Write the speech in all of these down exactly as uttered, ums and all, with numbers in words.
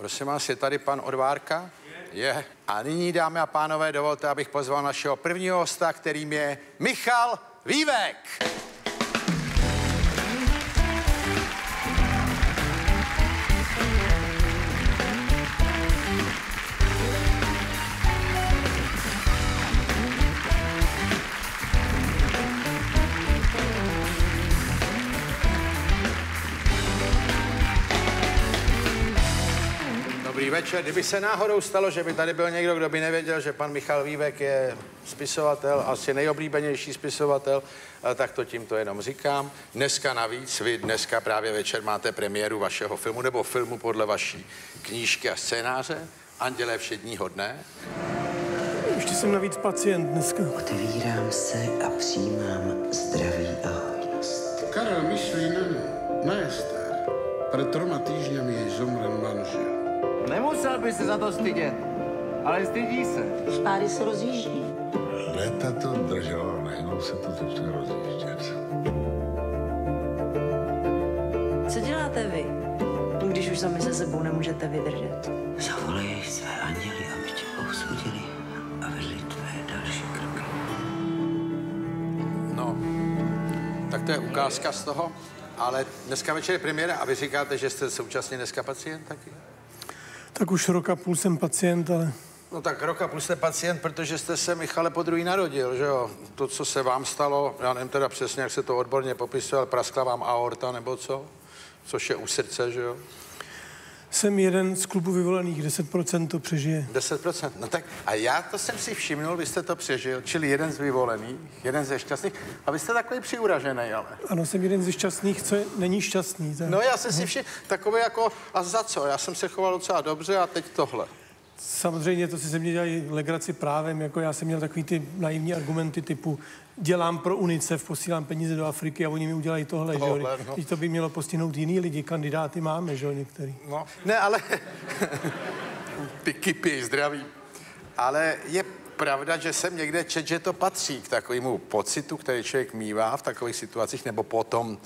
Prosím vás, je tady pan Odvárka? Je. je. A nyní, dámy a pánové, dovolte, abych pozval našeho prvního hosta, kterým je Michal Viewegh. Večer. Kdyby se náhodou stalo, že by tady byl někdo, kdo by nevěděl, že pan Michal Viewegh je spisovatel, asi nejoblíbenější spisovatel, tak to tímto jenom říkám. Dneska navíc, vy dneska právě večer máte premiéru vašeho filmu, nebo filmu podle vaší knížky a scénáře, Andělé všedního dne. Ještě jsem navíc pacient dneska. Otevírám se a přijímám zdraví a hodnost. Karel myslí na mě, na Ester. Před troma týždňami jej zomrel manžel. Nemusel by se za to stydět, ale stydí se. Špáry se rozjíždí. Léta to drželo, najednou se to začne rozjíždět. Co děláte vy, když už sami se sebou nemůžete vydržet? Zavolej své anděly, aby tě pousudili a vedli tvé další kroky. No, tak to je ukázka z toho, ale dneska večer je premiéra a vy říkáte, že jste současně dneska pacient taky? Tak už roka půl jsem pacient, ale... No tak roka půl jste pacient, protože jste se, Michale, po druhý narodil, že jo? To, co se vám stalo, já nevím teda přesně, jak se to odborně popisuje, ale praskla vám aorta nebo co? Což je u srdce, že jo? Jsem jeden z klubu vyvolených, deset procent to přežije. deset procent, no tak a já to jsem si všimnul, vy jste to přežil, čili jeden z vyvolených, jeden ze šťastných, a vy jste takový přiuražený, ale. Ano, jsem jeden ze šťastných, co je, není šťastný. Tak. No já jsem si všiml, takový jako, a za co, já jsem se choval docela dobře a teď tohle. Samozřejmě to si se mě dělají legraci právem, jako já jsem měl takový ty naivní argumenty typu dělám pro Unicef, posílám peníze do Afriky a oni mi udělají tohle, tohle že jo? No. Teď to by mělo postihnout jiný lidi, kandidáty máme, že jo, některý. No, ne, ale... ty kypy, zdraví. Ale je pravda, že jsem někde čet, že to patří k takovému pocitu, který člověk mívá v takových situacích, nebo potom,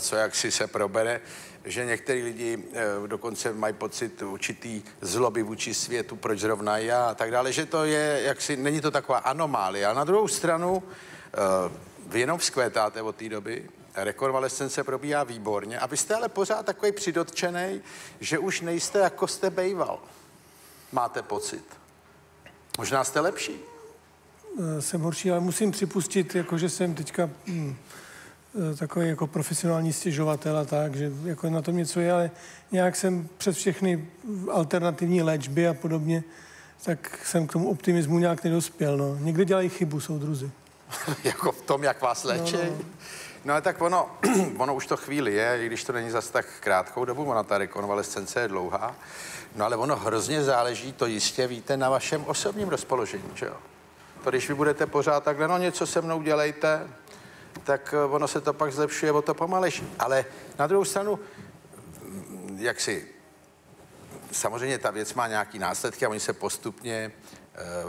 co jaksi se probere, že některý lidi dokonce mají pocit určitý zloby vůči světu, proč zrovna já a tak dále, že to je jaksi, není to taková anomálie. A na druhou stranu, vy jenom vzkvétáte od té doby, rekonvalescence probíhá výborně a vy jste ale pořád takový přidotčený, že už nejste, jako jste bejval. Máte pocit. Možná jste lepší. Jsem horší, ale musím připustit, jako že jsem teďka... Hmm. takový jako profesionální stěžovatel a tak, že jako na tom něco je, ale nějak jsem přes všechny alternativní léčby a podobně, tak jsem k tomu optimismu nějak nedospěl, no. Někdy dělají chybu, soudruzi. Jako v tom, jak vás léčí? No, no. no ale tak ono, ono už to chvíli je, i když to není zas tak krátkou dobu, ona ta rekonvalescence je dlouhá, no ale ono hrozně záleží, to jistě víte, na vašem osobním rozpoložení, že jo? To když vy budete pořád takhle, no něco se mnou dělejte, tak ono se to pak zlepšuje, o to pomalejší. Ale na druhou stranu, jak si, samozřejmě ta věc má nějaký následky a oni se postupně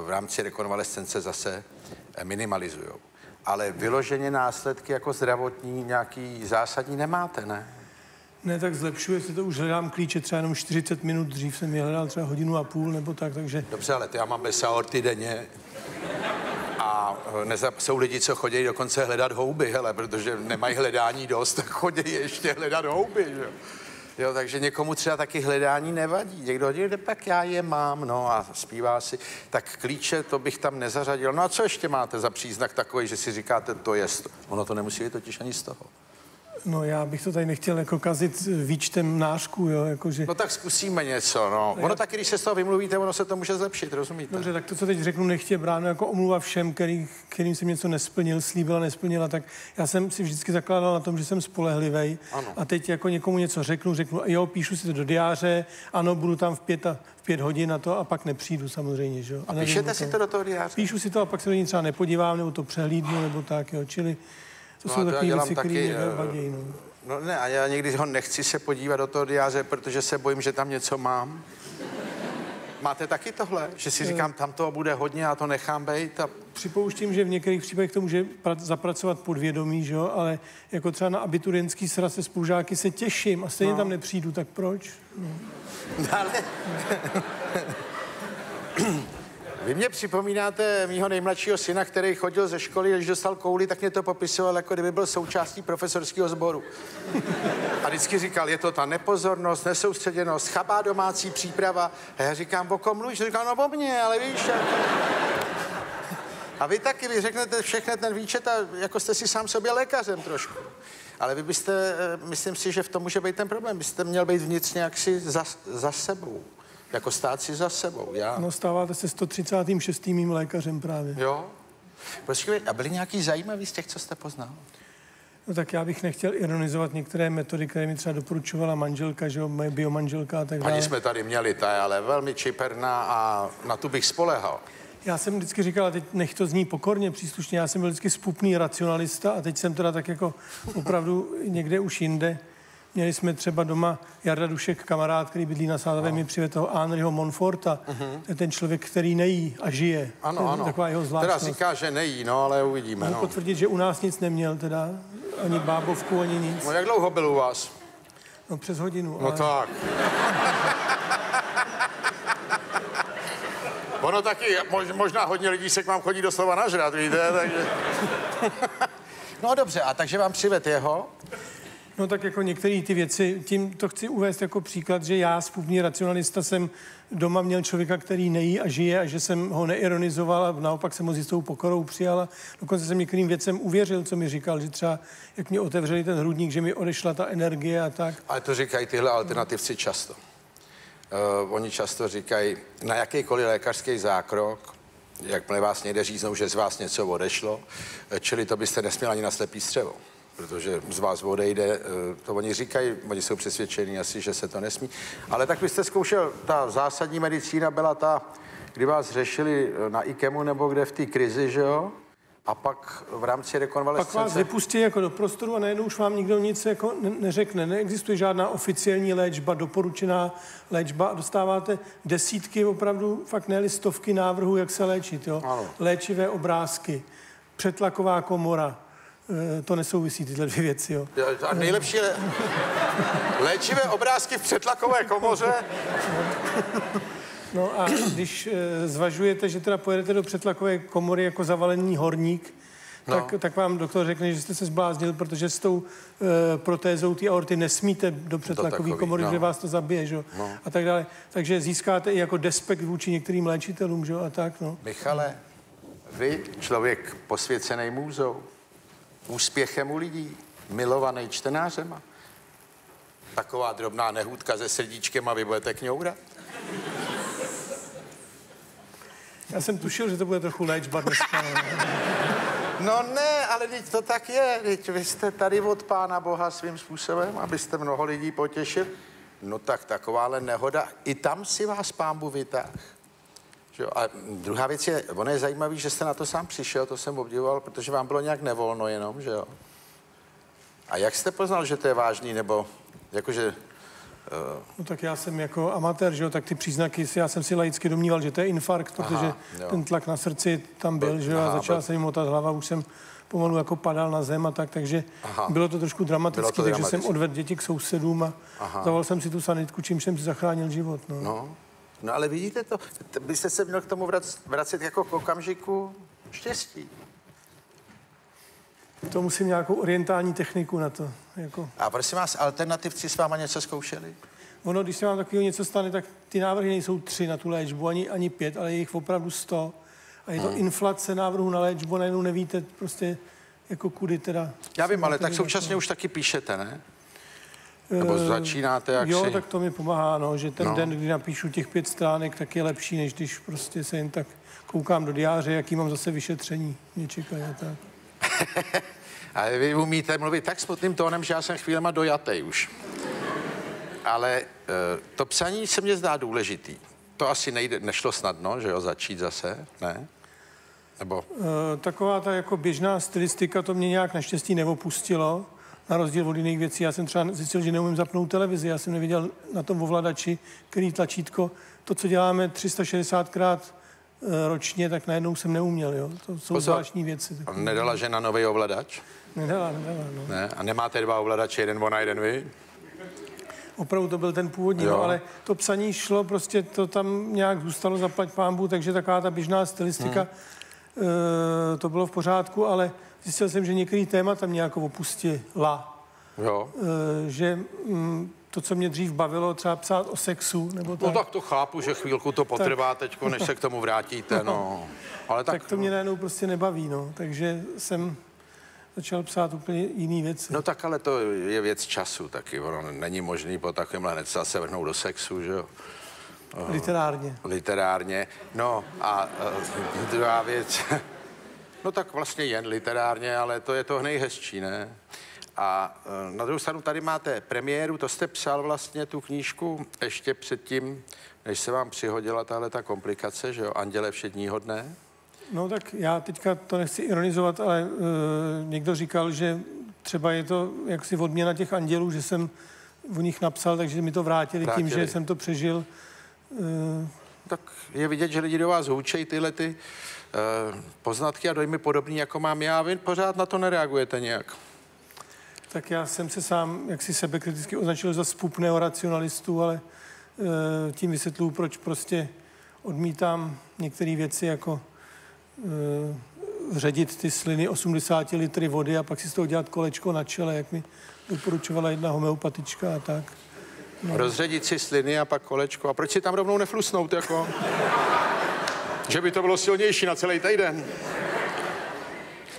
v rámci rekonvalescence zase minimalizují. Ale vyloženě následky jako zdravotní nějaký zásadní nemáte, ne? Ne, tak zlepšuje se to, už hledám klíče třeba jenom čtyřicet minut, dřív jsem je hledal třeba hodinu a půl nebo tak, takže... Dobře, ale já mám bez aorty denně. A neza, jsou lidi, co chodí dokonce hledat houby, hele, protože nemají hledání dost, tak chodí ještě hledat houby, že? Jo, takže někomu třeba taky hledání nevadí. Někdo hodí, tak já je mám, no a zpívá si. Tak klíče, to bych tam nezařadil. No a co ještě máte za příznak takový, že si říkáte, to je sto? Ono to nemusí být totiž ani z toho. No já bych to tady nechtěl jako kazit výčtem nářků, jo, jakože... No tak zkusíme něco, no. Ono já... taky, když se z toho vymluvíte, ono se to může zlepšit, rozumíte? Dobře, tak to, co teď řeknu, nechtě bráno jako omluva všem, který, kterým jsem něco nesplnil, slíbila, nesplnila, tak já jsem si vždycky zakládal na tom, že jsem spolehlivý. Ano. A teď jako někomu něco řeknu, řeknu, jo, píšu si to do diáře, ano, budu tam v pět, a, v pět hodin na to a pak nepřijdu samozřejmě, že jo. A, a píšete si to do toho diáře? Píšu si to a pak se do ní třeba nepodívám, nebo to přehlídnu, nebo tak, jo, čili... To no jsou takové věci, který vadí, no. No ne, a já někdy ho nechci se podívat do toho diáře, protože se bojím, že tam něco mám. Máte taky tohle? Že si říkám, tam toho bude hodně, já to nechám bejt a připouštím, že v některých případech to může zapracovat podvědomí, že jo? Ale jako třeba na abiturientský sraz se spolužáky se těším a stejně no. tam nepřijdu, tak proč? No. Dále. No. Vy mě připomínáte mýho nejmladšího syna, který chodil ze školy, když dostal kouli, tak mě to popisoval, jako kdyby byl součástí profesorského sboru. A vždycky říkal, je to ta nepozornost, nesoustředěnost, chabá domácí příprava. A já říkám, o kom mluvíš? Říkal, no o mně, ale víš. A... a vy taky, vy řeknete všechny ten výčet a jako jste si sám sobě lékařem trošku. Ale vy byste, myslím si, že v tom může být ten problém. Byste měl být vnitř nějak si za, za sebou. Jako stát si za sebou, já. No, stáváte se sto třicátým šestým mým lékařem právě. Jo. Počkej, a byly nějaký zajímavý z těch, co jste poznal? No tak já bych nechtěl ironizovat některé metody, které mi třeba doporučovala manželka, že jo, moje biomanželka a tak dále. Ani jsme tady měli, ta je ale velmi čiperná a na tu bych spolehal. Já jsem vždycky říkal, teď nech to zní pokorně příslušně, já jsem byl vždycky spupný racionalista a teď jsem teda tak jako opravdu někde už jinde. Měli jsme třeba doma Jarda Dušek, kamarád, který bydlí na Sázavě, no. mi přivedl toho Henriho Monforta. Uh-huh. To je ten člověk, který nejí a žije. Ano, to je ano. Taková jeho zvláštnost. Teda říká, že nejí, no, ale uvidíme. Můžu no. potvrdit, že u nás nic neměl teda, ani bábovku, ani nic. No jak dlouho byl u vás? No přes hodinu. No ale... tak. Ono taky, mož, možná hodně lidí se k vám chodí doslova nažrat, víte, takže... No dobře, a takže vám přived jeho? No tak jako některé ty věci, tím to chci uvést jako příklad, že já, způvný racionalista, jsem doma měl člověka, který nejí a žije a že jsem ho neironizoval a naopak jsem ho s jistou pokorou přijal a dokonce jsem některým věcem uvěřil, co mi říkal, že třeba, jak mě otevřeli ten hrudník, že mi odešla ta energie a tak. Ale to říkají tyhle alternativci často. Uh, oni často říkají, na jakýkoliv lékařský zákrok, jakmile vás někde říznou, že z vás něco odešlo, čili to byste nesměl ani na slepý střevo. Protože z vás odejde, to oni říkají, oni jsou přesvědčení asi, že se to nesmí. Ale tak byste zkoušel, ta zásadní medicína byla ta, kdy vás řešili na IKEMu nebo kde v té krizi, že jo? A pak v rámci rekonvalescence... Pak vás vypustí jako do prostoru a najednou už vám nikdo nic jako neřekne. Neexistuje žádná oficiální léčba, doporučená léčba. Dostáváte desítky, opravdu fakt ne listovky návrhů, jak se léčit, jo? Ano. Léčivé obrázky, přetlaková komora. To nesouvisí tyhle dvě věci, jo. A nejlepší lé... léčivé obrázky v přetlakové komoře. No a když zvažujete, že teda pojedete do přetlakové komory jako zavalený horník, no. tak, tak vám doktor řekne, že jste se zbláznil, protože s tou e, protézou té aorty nesmíte do přetlakové komory, no. že vás to zabije, že jo. No. A tak dále. Takže získáte i jako despekt vůči některým léčitelům, že jo, a tak, no. Michale, vy, člověk posvěcený můzou, úspěchem u lidí, milovaný čtenářema. Taková drobná nehůdka se srdíčkem a vy budete kňourat. Já jsem tušil, že to bude trochu léčba dneska. No ne, ale teď to tak je. Teď vy jste tady od Pána Boha svým způsobem, abyste mnoho lidí potěšil. No tak takováhle nehoda. I tam si vás Pán Bůh vytáhl. A druhá věc je, ono je zajímavý, že jste na to sám přišel, to jsem obdivoval, protože vám bylo nějak nevolno jenom, že jo? A jak jste poznal, že to je vážný, nebo jakože... Uh... No tak já jsem jako amatér, že jo, tak ty příznaky, já jsem si laicky domníval, že to je infarkt, aha, protože jo. ten tlak na srdci tam byl, byl že jo, aha, a začala byl... se jim motat hlava, už jsem pomalu jako padal na zem a tak, takže aha. bylo to trošku dramatické, takže dramatický. Jsem odvedl děti k sousedům a aha. zavolal jsem si tu sanitku, čím jsem si zachránil život, no. no. No ale vidíte to, byste se měl k tomu vrac, vracet jako k okamžiku štěstí. To musím nějakou orientální techniku na to. Jako. A prosím vás, alternativci s váma něco zkoušeli? Ono, když se vám takového něco stane, tak ty návrhy nejsou tři na tu léčbu, ani, ani pět, ale je jich opravdu sto. A je to hmm. inflace návrhů na léčbu, najednou nevíte prostě jako kudy teda. Já vím, ale tak současně už taky píšete, ne? Nebo začínáte jak Jo, si... tak to mi pomáhá, no, že ten no. den, kdy napíšu těch pět stránek, tak je lepší, než když prostě se jen tak koukám do diáře, jaký mám zase vyšetření. Mě čekají a tak. A vy umíte mluvit tak smutným tónem, že já jsem chvílema dojatej už. Ale to psaní se mně zdá důležitý. To asi nejde, nešlo snadno, že jo, začít zase, ne? Nebo? Taková ta jako běžná stylistika, to mě nějak naštěstí neopustilo. Na rozdíl od jiných věcí, já jsem třeba zjistil, že neumím zapnout televizi, já jsem nevěděl na tom ovladači, který tlačítko, to, co děláme tři sta šedesátkrát ročně, tak najednou jsem neuměl, jo. To jsou zvláštní věci. Takový. Nedala žena nový ovladač? Nedala, nedala, no. Ne? A nemáte dva ovladače, jeden ona, jeden vy? Opravdu to byl ten původní, no, ale to psaní šlo, prostě to tam nějak zůstalo, zaplať pánbu, takže taková ta běžná stylistika, hmm. e, to bylo v pořádku, ale zjistil jsem, že některý téma tam nějak opustila. Jo. E, že m, to, co mě dřív bavilo, třeba psát o sexu, nebo tak. No tak to chápu, že chvílku to potrvá tak... teďko, než se k tomu vrátíte, no. Ale tak... tak to mě najednou prostě nebaví, no, takže jsem... začal psát úplně jiný věci. No tak ale to je věc času taky. Ono není možný po takovémhle neca se vrhnout do sexu, že jo? Uh, Literárně. Literárně. No a uh, druhá věc. No tak vlastně jen literárně, ale to je to nejhezčí, ne? A uh, na druhou stranu tady máte premiéru, to jste psal vlastně tu knížku ještě předtím, než se vám přihodila tahle ta komplikace, že jo? Andělé všedního dne. No tak já teďka to nechci ironizovat, ale e, někdo říkal, že třeba je to jaksi odměna těch andělů, že jsem o nich napsal, takže mi to vrátili, vrátili. tím, že jsem to přežil. E, tak je vidět, že lidi do vás hůčejí tyhle ty e, poznatky a dojmy podobný, jako mám já, vy pořád na to nereagujete nějak. Tak já jsem se sám jaksi sebekriticky označil za spupného racionalistu, ale e, tím vysvětluji, proč prostě odmítám některé věci jako ředit ty sliny osmdesáti litry vody a pak si z toho dělat kolečko na čele, jak mi doporučovala jedna homeopatička a tak. No. Rozředit si sliny a pak kolečko. A proč si tam rovnou neflusnout, jako? Že by to bylo silnější na celý týden.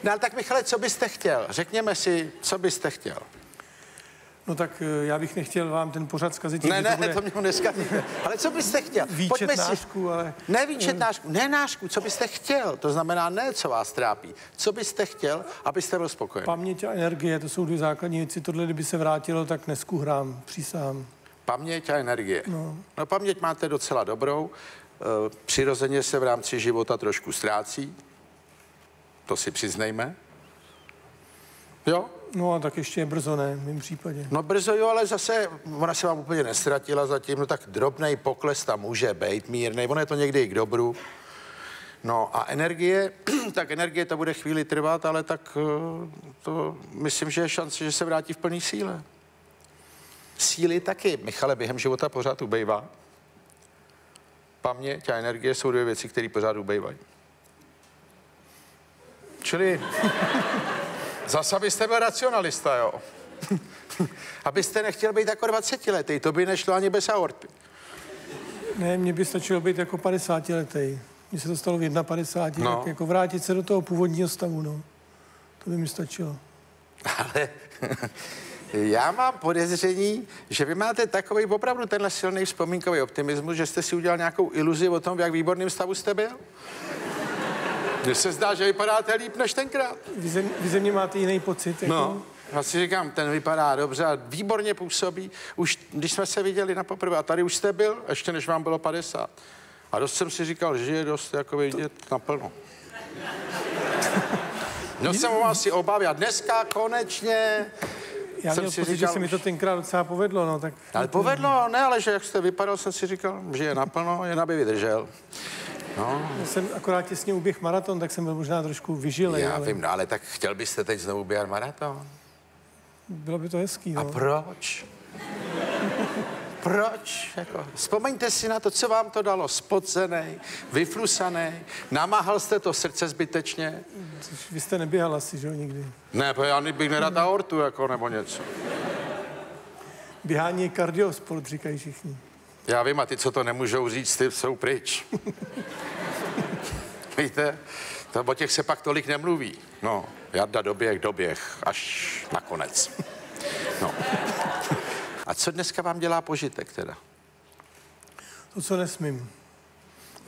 No ale tak, Michale, co byste chtěl? Řekněme si, co byste chtěl? No tak já bych nechtěl vám ten pořad zkazit. Ne, ne, to, bude... to mě dneska. Ale co byste chtěl? Výčet nášku, ale... Ne výčet nášku, ne nášku, co byste chtěl? To znamená ne, co vás trápí. Co byste chtěl, abyste byl spokojen? Paměť a energie, to jsou dvě základní věci. Tohle, kdyby se vrátilo, tak dnesku hrám, přísahám. Paměť a energie. No, no paměť máte docela dobrou. E, přirozeně se v rámci života trošku ztrácí. To si přiznejme. Jo? No a tak ještě je brzo, ne, v mém případě. No brzo jo, ale zase, ona se vám úplně nestratila zatím, no tak drobnej pokles tam může být, mírnej, ono je to někdy i k dobru. No a energie, tak energie to bude chvíli trvat, ale tak to myslím, že je šance, že se vrátí v plný síle. Síly taky, Michale, během života pořád ubejvá. Paměť a energie jsou dvě věci, které pořád ubejvají. Čili... Zasa byste byl racionalista, jo. Abyste nechtěl být jako dvacetiletý, to by nešlo ani bez aorty. Ne, mně by stačilo být jako padesátiletý. Mně se to stalo v padesát jedna, no. Tak jako vrátit se do toho původního stavu, no. To by mi stačilo. Ale já mám podezření, že vy máte takový opravdu tenhle silný vzpomínkový optimismus, že jste si udělal nějakou iluzi o tom, v jak výborným stavu jste byl. Mně se zdá, že vypadáte líp než tenkrát. Vy ze, vy ze mě máte jiný pocit. Jako? No, já si říkám, ten vypadá dobře a výborně působí. Už když jsme se viděli na poprvé, a tady už jste byl, ještě než vám bylo padesát. A dost jsem si říkal, že je dost jako vidět to... naplno. No jsem o vás si obavil. Dneska konečně... Já jsem měl si pocit, říkal, že se mi to tenkrát docela povedlo, no tak... Ale povedlo, ne, ale že jak jste vypadal, jsem si říkal, že je naplno, jen aby vydržel. No. Já jsem akorát těsně uběh maraton, tak jsem byl možná trošku vyžilej. Já ale... vím, no, ale tak chtěl byste teď znovu běhat maraton? Bylo by to hezký, no. A proč? Proč? Jako, vzpomeňte si na to, co vám to dalo. Spocenej, vyflusaný, namáhal jste to srdce zbytečně. Vy jste neběhal asi, že jo, nikdy? Ne, já bych nerad aortu, jako, nebo něco. Běhání je kardiosport, říkají všichni. Já vím, a ty, co to nemůžou říct, ty jsou pryč. Víte, to, o těch se pak tolik nemluví. No, Jarda doběh, doběh, až nakonec. No. A co dneska vám dělá požitek teda? To, co nesmím.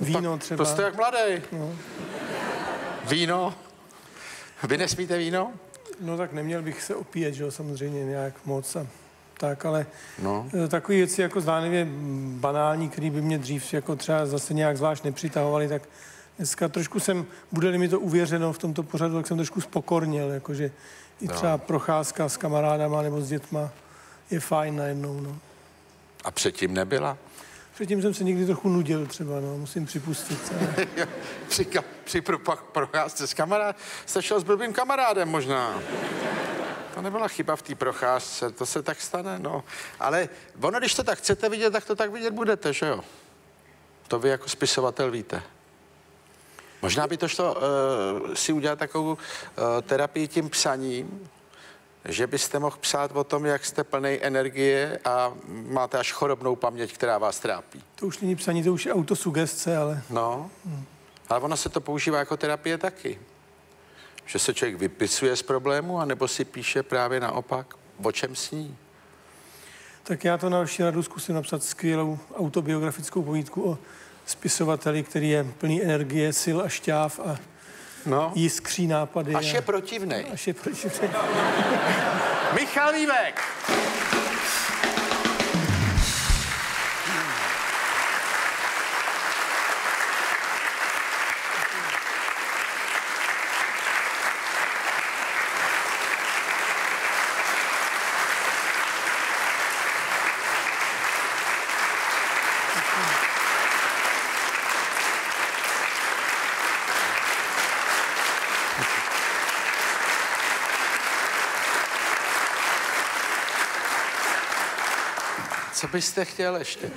Víno tak, třeba. To jste jak mladý. No. Víno? Vy nesmíte víno? No tak neměl bych se opíjet, že jo, samozřejmě nějak moc a tak, ale no. Takové věci jako zdánlivě banální, které by mě dřív jako třeba zase nějak zvlášť nepřitahovaly, tak dneska trošku jsem, bude-li mi to uvěřeno v tomto pořadu, tak jsem trošku spokornil, jakože i třeba no. Procházka s kamarádama nebo s dětma je fajn najednou, no. A předtím nebyla? Předtím jsem se někdy trochu nudil třeba, no, musím připustit. Ale... při ka- při procházce s kamarádem, jste šel s blbým kamarádem možná. To nebyla chyba v té procházce, to se tak stane, no. Ale ono, když to tak chcete vidět, tak to tak vidět budete, že jo? To vy jako spisovatel víte. Možná by to šlo uh, si udělat takovou uh, terapii tím psaním, že byste mohl psát o tom, jak jste plnej energie a máte až chorobnou paměť, která vás trápí. To už není psaní, to už je autosugestce, ale... No, hmm. ale ono se to používá jako terapie taky. Že se člověk vypisuje z problému, anebo si píše právě naopak, o čem sní. Tak já to na vaši radu zkusím napsat skvělou autobiografickou povídku o spisovateli, který je plný energie, sil a šťáv a no. jiskří nápady. Až a... je protivnej. Až je protivnej. Michal Viewegh. Co byste chtěl ještě?